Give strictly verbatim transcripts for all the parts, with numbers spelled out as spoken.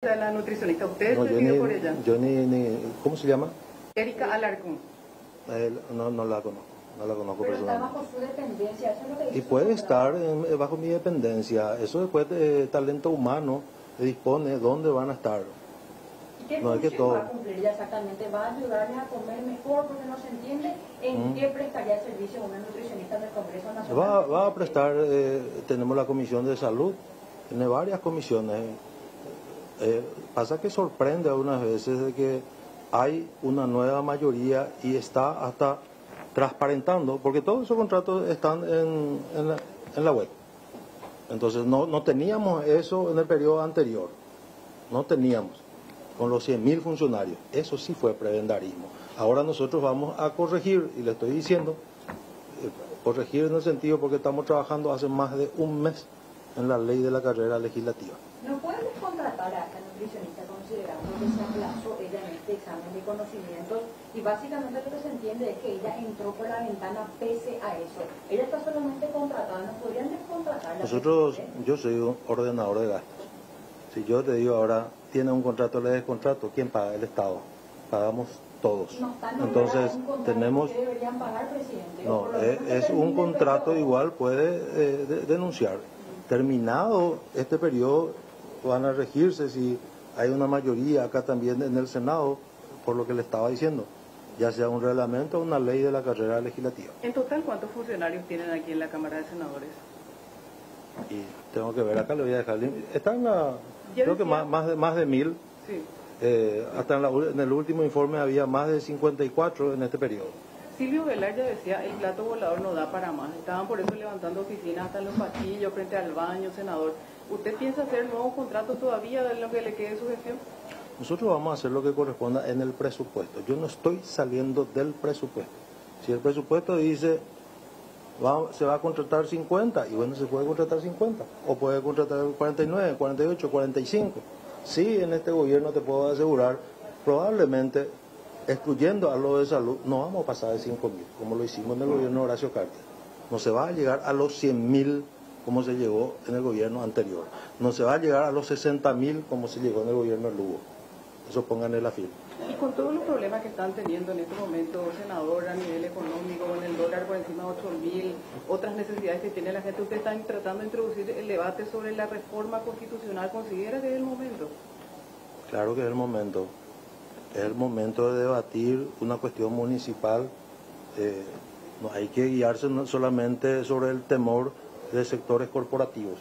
La nutricionista, usted no, yo ni, por ella. Yo ni, ni, ¿cómo se llama? Erika Alarcón. Eh, no, no la conozco, no la conozco pero personalmente. Está bajo su dependencia, eso es lo que y puede estar en, bajo mi dependencia, eso después de talento humano dispone dónde van a estar. ¿Qué no es que todo va a cumplir ya exactamente? ¿Va a ayudarles a comer mejor porque no se entiende? ¿En mm. qué prestaría servicio una nutricionista del Congreso Nacional? Va, va a prestar, eh, tenemos la Comisión de Salud, tiene varias comisiones. Eh, pasa que sorprende algunas veces de que hay una nueva mayoría y está hasta transparentando, porque todos esos contratos están en, en, la, en la web. Entonces no, no teníamos eso en el periodo anterior, no teníamos, con los cien mil funcionarios. Eso sí fue prebendarismo. Ahora nosotros vamos a corregir, y le estoy diciendo, eh, corregir en el sentido porque estamos trabajando hace más de un mes en la ley de la carrera legislativa. ¿No podemos contratar a esta nutricionista considerando que se aplazó ella en este examen de conocimientos? Y básicamente lo que se entiende es que ella entró por la ventana pese a eso. Ella está solamente contratada, ¿nos podrían descontratarla? Nosotros, yo soy ordenador de gastos. Si yo te digo ahora, tiene un contrato, le descontrato, ¿quién paga? El Estado. Pagamos todos. No, entonces tenemos... Que deberían pagar, presidente. No, es, es un contrato igual, puede eh, de, denunciar. Terminado este periodo, van a regirse si hay una mayoría acá también en el Senado, por lo que le estaba diciendo, ya sea un reglamento o una ley de la carrera legislativa. En total, ¿cuántos funcionarios tienen aquí en la Cámara de Senadores? Y tengo que ver, acá le voy a dejar. Están, a, creo que más, más, de, más de mil. Sí. Eh, hasta en, la, en el último informe había más de cincuenta y cuatro en este periodo. Silvio Velar ya decía, el plato volador no da para más. Estaban por eso levantando oficinas hasta los pasillos, frente al baño, senador. ¿Usted piensa hacer nuevos contratos todavía de lo que le quede su gestión? Nosotros vamos a hacer lo que corresponda en el presupuesto. Yo no estoy saliendo del presupuesto. Si el presupuesto dice, va, se va a contratar cincuenta, y bueno, se puede contratar cincuenta. O puede contratar cuarenta y nueve, cuarenta y ocho, cuarenta y cinco. Sí, en este gobierno te puedo asegurar, probablemente... excluyendo a lo de salud, no vamos a pasar de cinco mil, como lo hicimos en el gobierno de Horacio Cárdenas. No se va a llegar a los cien mil, como se llegó en el gobierno anterior. No se va a llegar a los sesenta mil, como se llegó en el gobierno de Lugo. Eso pongan en la firma. Y con todos los problemas que están teniendo en este momento, senador, a nivel económico, con el dólar por encima de ocho mil, otras necesidades que tiene la gente, ¿usted está tratando de introducir el debate sobre la reforma constitucional? ¿Considera que es el momento? Claro que es el momento. Es el momento de debatir una cuestión municipal. Eh, no hay que guiarse no solamente sobre el temor de sectores corporativos,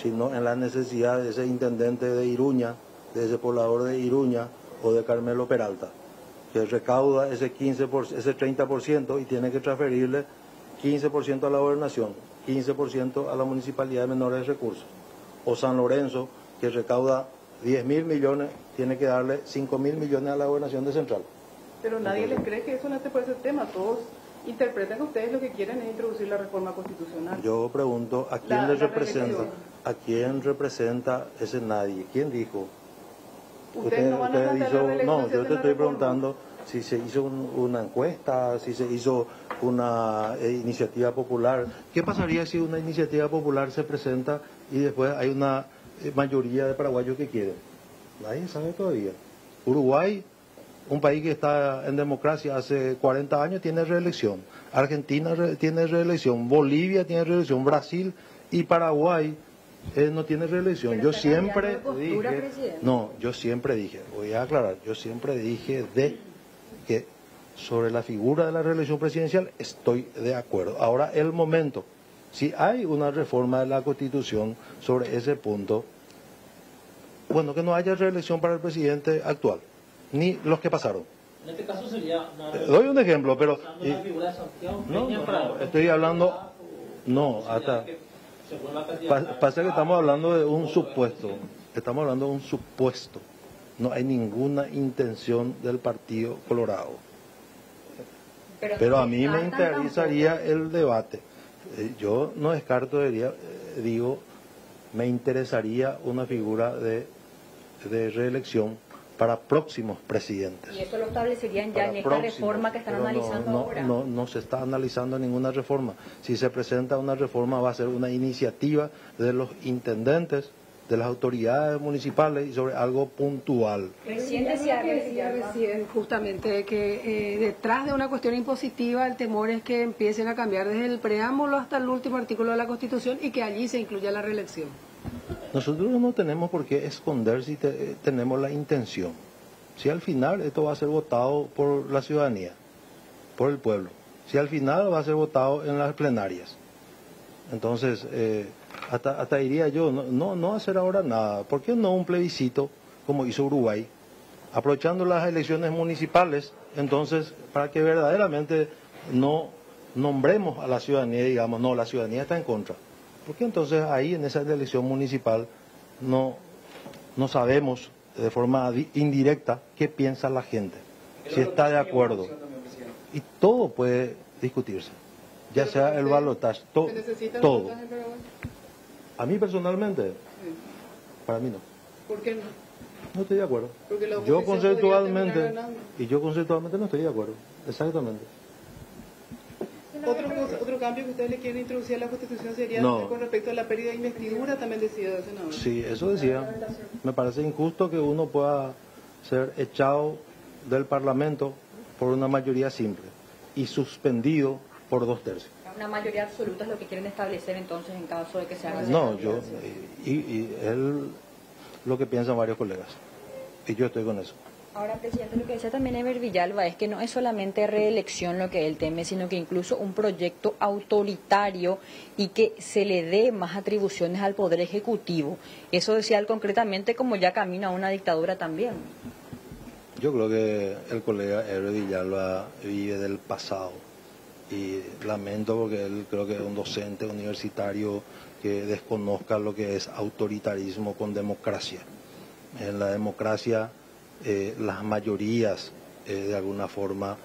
sino en la necesidad de ese intendente de Iruña, de ese poblador de Iruña o de Carmelo Peralta, que recauda ese quince por ciento, ese treinta por ciento y tiene que transferirle quince por ciento a la gobernación, quince por ciento a la municipalidad de menores recursos. O San Lorenzo, que recauda diez mil millones, tiene que darle cinco mil millones a la gobernación de Central. Pero nadie les cree que eso no se puede ser tema. Todos interpretan que ustedes lo que quieren es introducir la reforma constitucional. Yo pregunto, ¿a quién les representa? ¿A quién representa ese nadie? ¿Quién dijo? Ustedes no van a cancelar. No, yo te estoy preguntando si se hizo un, una encuesta, si se hizo una eh, iniciativa popular. ¿Qué pasaría si una iniciativa popular se presenta y después hay una mayoría de paraguayos que quieren? Nadie sabe todavía. Uruguay, un país que está en democracia hace cuarenta años, tiene reelección. Argentina re tiene reelección. Bolivia tiene reelección. Brasil y Paraguay eh, no tiene reelección. Pero yo siempre postura, dije... Presidente. No, yo siempre dije, voy a aclarar, yo siempre dije de que sobre la figura de la reelección presidencial estoy de acuerdo. Ahora el momento... Si hay una reforma de la Constitución sobre ese punto, bueno, que no haya reelección para el presidente actual, ni los que pasaron. En este caso sería... Una... Doy un ejemplo, pero... Y... No, no, no, estoy hablando... No, hasta... Pasa que estamos hablando de un supuesto. Estamos hablando de un supuesto. No hay ninguna intención del Partido Colorado. Pero a mí me interesaría el debate. Yo no descarto, diría, digo, me interesaría una figura de, de reelección para próximos presidentes. ¿Y eso lo establecerían ya en esta reforma que están analizando ahora? No, no se está analizando ninguna reforma. Si se presenta una reforma va a ser una iniciativa de los intendentes de las autoridades municipales y sobre algo puntual. Reciente se ha recién justamente que eh, detrás de una cuestión impositiva el temor es que empiecen a cambiar desde el preámbulo hasta el último artículo de la Constitución y que allí se incluya la reelección. Nosotros no tenemos por qué esconder si te, tenemos la intención. Si al final esto va a ser votado por la ciudadanía, por el pueblo. Si al final va a ser votado en las plenarias. Entonces, eh, hasta, hasta diría yo, no, no, no hacer ahora nada. ¿Por qué no un plebiscito como hizo Uruguay? Aprovechando las elecciones municipales, entonces, para que verdaderamente no nombremos a la ciudadanía, digamos, no, la ciudadanía está en contra. ¿Por qué entonces ahí en esa elección municipal no, no sabemos de forma indirecta qué piensa la gente? Si está de acuerdo. Y todo puede discutirse. Ya sea el balotaje, to, todo. A mí personalmente, sí. Para mí no. ¿Por qué no? No estoy de acuerdo. Yo conceptualmente, y yo conceptualmente no estoy de acuerdo. Exactamente. Otro, otro cambio que ustedes le quieren introducir a la Constitución sería no. Con respecto a la pérdida de investidura, también decía el senador. Sí, eso decía. Me parece injusto que uno pueda ser echado del Parlamento por una mayoría simple y suspendido por dos tercios. Una mayoría absoluta es lo que quieren establecer entonces en caso de que se haga. No, yo, y, y él, lo que piensan varios colegas, y yo estoy con eso. Ahora, presidente, lo que decía también Eber Villalba es que no es solamente reelección lo que él teme, sino que incluso un proyecto autoritario y que se le dé más atribuciones al Poder Ejecutivo. Eso decía él concretamente como ya camino a una dictadura también. Yo creo que el colega Eber Villalba vive del pasado. Y lamento porque él creo que es un docente universitario que desconozca lo que es autoritarismo con democracia. En la democracia eh, las mayorías eh, de alguna forma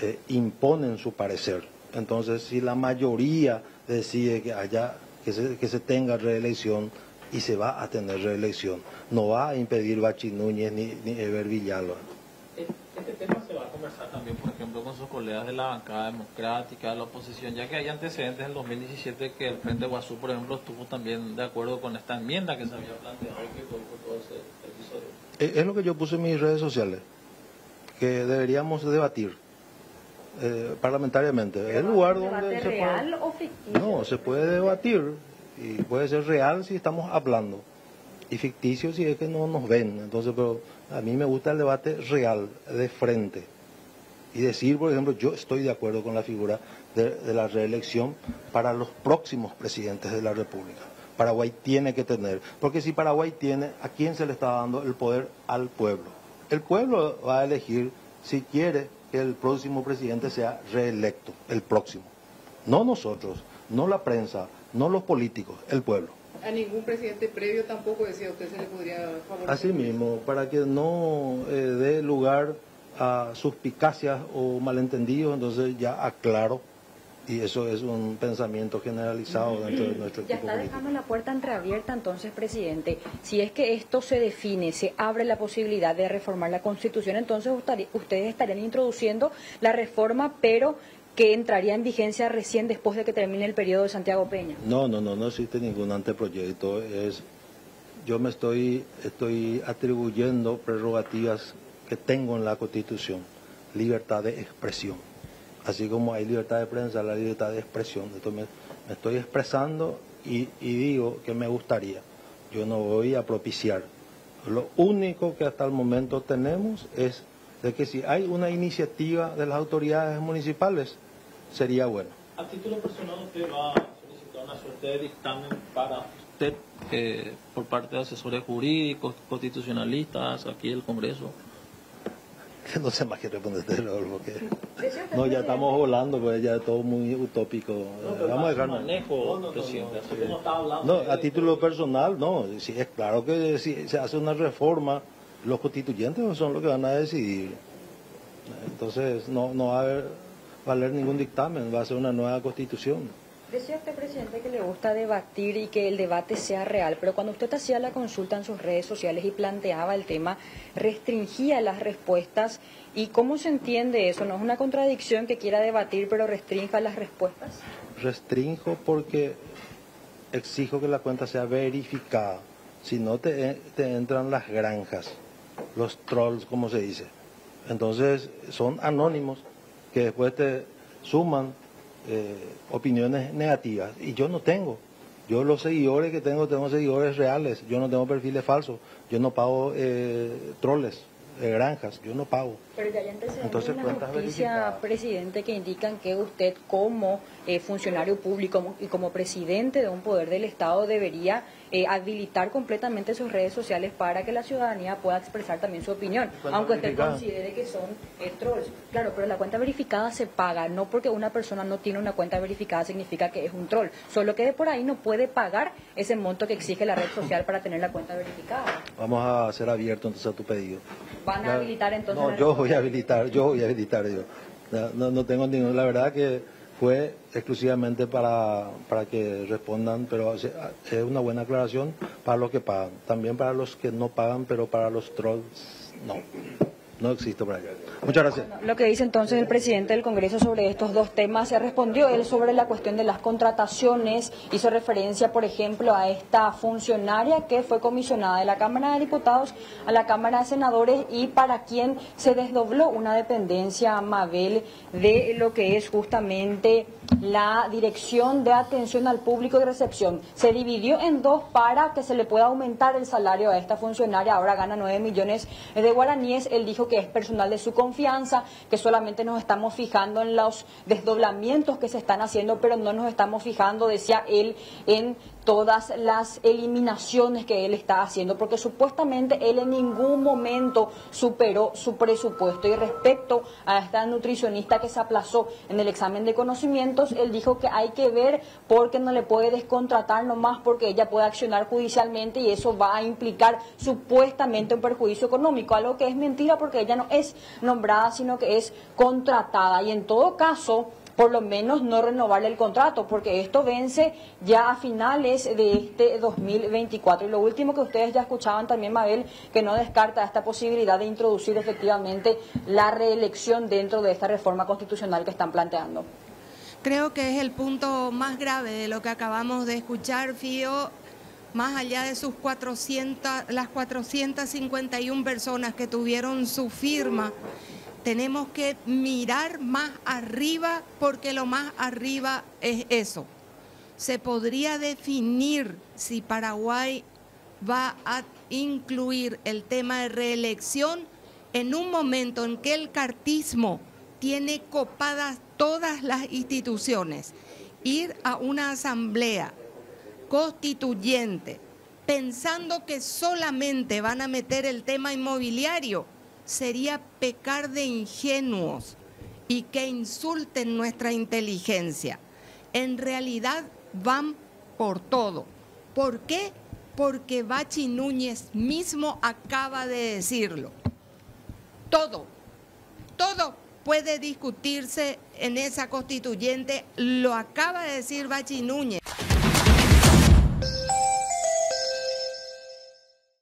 eh, imponen su parecer. Entonces si la mayoría decide que haya, que se, que se tenga reelección y se va a tener reelección, no va a impedir Bachi Núñez ni, ni Eber Villalba. Este tema se va a conversar también, por ejemplo, con sus colegas de la bancada democrática, de la oposición, ya que hay antecedentes en dos mil diecisiete que el Frente Guazú, por ejemplo, estuvo también de acuerdo con esta enmienda que se había planteado que todo, todo ese episodio. Es, es lo que yo puse en mis redes sociales, que deberíamos debatir eh, parlamentariamente. Es el lugar donde ¿debate se real puede, o ficticio? No, se puede debatir y puede ser real si estamos hablando. Y ficticio si es que no nos ven. Entonces, pero a mí me gusta el debate real, de frente. Y decir, por ejemplo, yo estoy de acuerdo con la figura de, de la reelección para los próximos presidentes de la República. Paraguay tiene que tener. Porque si Paraguay tiene, ¿a quién se le está dando el poder? Al pueblo. El pueblo va a elegir si quiere que el próximo presidente sea reelecto, el próximo. No nosotros, no la prensa, no los políticos, el pueblo. A ningún presidente previo tampoco decía usted se le podría favorecer. Así mismo, para que no eh, dé lugar a suspicacias o malentendidos, entonces ya aclaro, y eso es un pensamiento generalizado dentro de nuestro equipo. Ya está dejando político. La puerta entreabierta entonces, presidente. Si es que esto se define, se abre la posibilidad de reformar la Constitución, entonces ustedes estarían introduciendo la reforma, pero que entraría en vigencia recién después de que termine el periodo de Santiago Peña. No, no, no, no existe ningún anteproyecto. Es, yo me estoy, estoy atribuyendo prerrogativas que tengo en la Constitución. Libertad de expresión. Así como hay libertad de prensa, la libertad de expresión. Entonces me, me estoy expresando y, y digo que me gustaría. Yo no voy a propiciar. Lo único que hasta el momento tenemos es de que si hay una iniciativa de las autoridades municipales, sería bueno. A título personal, ¿usted va a solicitar una suerte de dictamen para usted eh, por parte de asesores jurídicos, constitucionalistas, aquí el Congreso? No sé más qué responderte, porque no, ya estamos volando, pues ya es todo muy utópico. No, vamos a dejarnos. Manejo, no, no, no, no. No, a título personal, no. Sí, es claro que si se hace una reforma, los constituyentes son los que van a decidir. Entonces no, no va a haber, valer ningún dictamen, va a ser una nueva constitución. Decía usted, presidente, que le gusta debatir y que el debate sea real, pero cuando usted hacía la consulta en sus redes sociales y planteaba el tema, restringía las respuestas. ¿Y cómo se entiende eso? ¿No es una contradicción que quiera debatir pero restrinja las respuestas? Restrinjo porque exijo que la cuenta sea verificada. si no te, te entran las granjas, los trolls, como se dice. Entonces son anónimos que después te suman eh, opiniones negativas. Y yo no tengo. Yo los seguidores que tengo, tengo seguidores reales. Yo no tengo perfiles falsos. Yo no pago eh, troles, eh, granjas. Yo no pago. Pero ya hay antecedentes en la justicia, presidente, que indican que usted como eh, funcionario público y como presidente de un poder del Estado debería eh, habilitar completamente sus redes sociales para que la ciudadanía pueda expresar también su opinión, aunque usted considere que son eh, trolls. Claro, pero la cuenta verificada se paga, no porque una persona no tiene una cuenta verificada significa que es un troll, solo que de por ahí no puede pagar ese monto que exige la red social para tener la cuenta verificada. Vamos a ser abiertos entonces a tu pedido. ¿Van a ya, habilitar entonces? No, yo voy a habilitar, yo voy a habilitar yo. No, no tengo ningún, la verdad que fue exclusivamente para, para que respondan, pero es una buena aclaración para los que pagan. También para los que no pagan, pero para los trolls, no. No existe para allá. Muchas gracias. Bueno, lo que dice entonces el presidente del Congreso sobre estos dos temas, se respondió él sobre la cuestión de las contrataciones, hizo referencia, por ejemplo, a esta funcionaria que fue comisionada de la Cámara de Diputados a la Cámara de Senadores y para quien se desdobló una dependencia, Mabel, de lo que es justamente la Dirección de Atención al Público y Recepción. Se dividió en dos para que se le pueda aumentar el salario a esta funcionaria, ahora gana nueve millones de guaraníes, él dijo que que es personal de su confianza, que solamente nos estamos fijando en los desdoblamientos que se están haciendo, pero no nos estamos fijando, decía él, en todas las eliminaciones que él está haciendo, porque supuestamente él en ningún momento superó su presupuesto. Y respecto a esta nutricionista que se aplazó en el examen de conocimientos, él dijo que hay que ver porque no le puede descontratar nomás porque ella puede accionar judicialmente y eso va a implicar supuestamente un perjuicio económico, algo que es mentira porque ella no es nombrada, sino que es contratada. Y en todo caso, por lo menos no renovarle el contrato, porque esto vence ya a finales de este dos mil veinticuatro. Y lo último que ustedes ya escuchaban también, Mabel, que no descarta esta posibilidad de introducir efectivamente la reelección dentro de esta reforma constitucional que están planteando. Creo que es el punto más grave de lo que acabamos de escuchar, Fío. Más allá de sus cuatrocientas, las cuatrocientas cincuenta y una personas que tuvieron su firma, tenemos que mirar más arriba porque lo más arriba es eso. Se podría definir si Paraguay va a incluir el tema de reelección en un momento en que el cartismo tiene copadas todas las instituciones. Ir a una asamblea constituyente pensando que solamente van a meter el tema inmobiliario sería pecar de ingenuos y que insulten nuestra inteligencia. En realidad van por todo. ¿Por qué? Porque Bachi Núñez mismo acaba de decirlo. Todo, todo puede discutirse en esa constituyente, lo acaba de decir Bachi Núñez.